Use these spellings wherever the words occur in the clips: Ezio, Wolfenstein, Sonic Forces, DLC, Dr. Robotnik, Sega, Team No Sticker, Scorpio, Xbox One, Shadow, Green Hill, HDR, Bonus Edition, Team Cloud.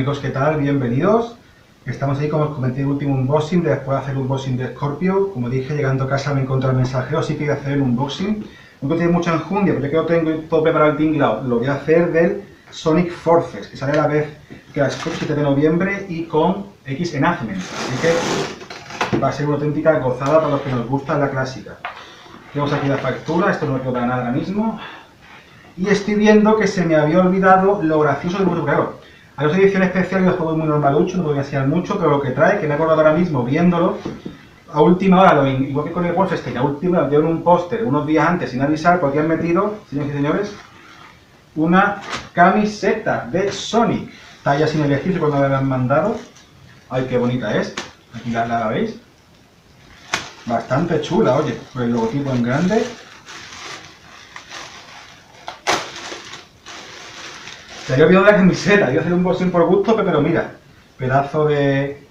amigos, ¿qué tal? Bienvenidos. Estamos ahí, como os comenté, el último unboxing, después de hacer un unboxing de Scorpio. Como dije, llegando a casa me encontré al mensajero, así que voy a hacer el unboxing. No encontré mucha enjundia, pero ya que lo tengo todo preparado el Team Cloud, lo voy a hacer del Sonic Forces, que sale a la vez que la Xbox 7 de noviembre y con Xbox Enhanced. Así que va a ser una auténtica gozada para los que nos gusta la clásica. Tenemos aquí la factura, esto no me queda para nada ahora mismo. Y estoy viendo que se me había olvidado lo gracioso del mundo, claro. A los ediciones especiales los juegos muy normalucho, no voy a enseñar mucho, pero lo que trae, que me he acordado ahora mismo viéndolo, a última hora, igual que con el Wolfenstein, a última hora dieron un póster unos días antes sin avisar, porque han metido, señores y señores, una camiseta de Sonic. Talla sin elegir, cuando me la han mandado. Ay, qué bonita es. Aquí la veis. Bastante chula, oye, con el logotipo en grande. Se había olvidado de la camiseta, iba a hacer un boxing por gusto, pero mira, pedazo de...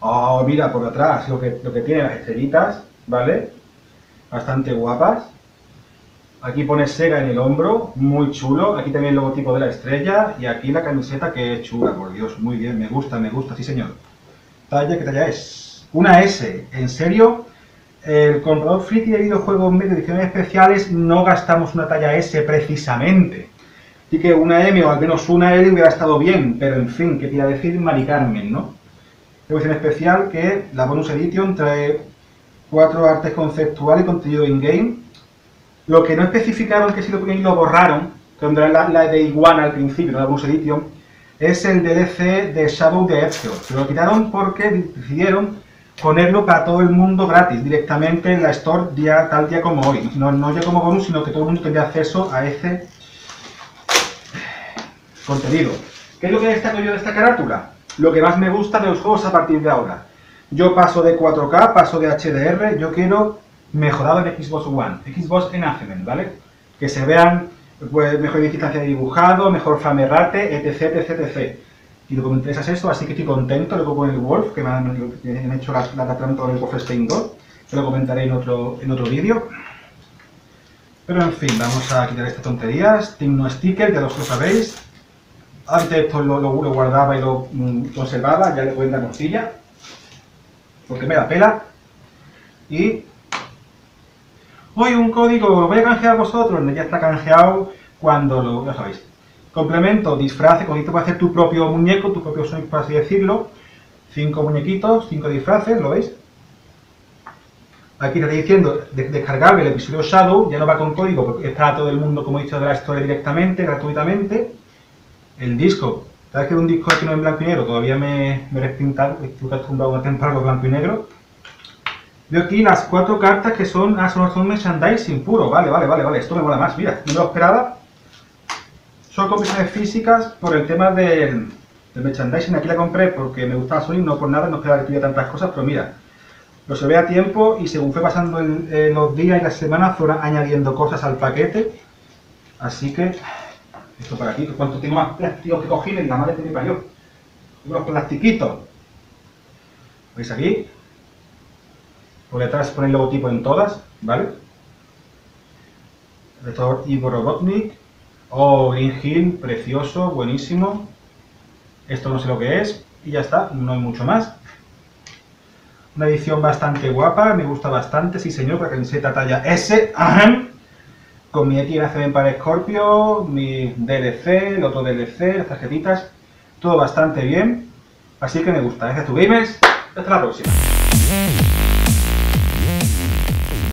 Oh, mira, por atrás, lo que tiene las estrellitas, ¿vale? Bastante guapas. Aquí pone Sega en el hombro, muy chulo. Aquí también el logotipo de la estrella y aquí la camiseta, que es chula, por Dios, muy bien, me gusta, sí señor. Talla, ¿qué talla es? Una S, en serio, el comprador friki de videojuegos medio ediciones especiales no gastamos una talla S precisamente. Así que una M o al menos una L hubiera estado bien, pero en fin, ¿qué te iba a decir? Mari Carmen, ¿no? Es en especial que la Bonus Edition trae 4 artes conceptuales y contenido in-game. Lo que no especificaron, que si lo ponían y lo borraron, que era la de Iguana al principio, la Bonus Edition, es el DLC de Shadow de Ezio. Pero lo quitaron porque decidieron ponerlo para todo el mundo gratis, directamente en la Store, día, tal día como hoy. No ya como bonus, sino que todo el mundo tenía acceso a ese contenido. ¿Qué es lo que destaco yo de esta carátula? Lo que más me gusta de los juegos a partir de ahora. Yo paso de 4K, paso de HDR, yo quiero mejorado en Xbox One, Xbox Enhanced, ¿vale? Que se vean, pues, mejor distancia de dibujado, mejor frame rate, etc, etc, etc. Y lo que me interesa es esto, así que estoy contento, luego con el Wolf, que me han hecho la trampa con el Wolfenstein 2, que lo comentaré en otro vídeo. Pero en fin, vamos a quitar estas tonterías, Team No Sticker, ya lo sabéis. Antes esto lo guardaba y lo conservaba, ya le voy a dar costilla, porque me da pela. Y hoy un código, lo voy a canjear vosotros, ya está canjeado cuando lo sabéis. Complemento, disfraz, con esto puedes hacer tu propio muñeco, tu propio Sonic, por así decirlo. 5 muñequitos, 5 disfraces, ¿lo veis? Aquí te estoy diciendo, descargable el episodio Shadow, ya no va con código, porque está todo el mundo, como he dicho, de la historia directamente, gratuitamente. El disco, ¿sabes que un disco aquí no en blanco y negro? Todavía me lo he pintado, estoy acostumbrado a temprano blanco y negro. Veo aquí las 4 cartas que son... Ah, son merchandising puro, vale, esto me mola más, mira, no me lo esperaba. Son comisiones físicas por el tema del merchandising, aquí la compré porque me gustaba Sonic, no por nada, no esperaba que tuviera tantas cosas, pero mira, lo llevé a tiempo y según fue pasando los días y las semanas fueron añadiendo cosas al paquete, así que... Esto para aquí, ¿cuánto tengo más plásticos que cogí en la madre que me parió? Unos plastiquitos. ¿Veis aquí? Por detrás pone el logotipo en todas, ¿vale? Dr. Robotnik. Oh, Green Hill, precioso, buenísimo. Esto no sé lo que es. Y ya está, no hay mucho más. Una edición bastante guapa, me gusta bastante, sí señor, la camiseta talla S. ¡Ajá! Con mi X también para Scorpio, mi DLC, el otro DLC, las tarjetitas, todo bastante bien. Así que me gusta. Gracias a tu gamers. Hasta la próxima.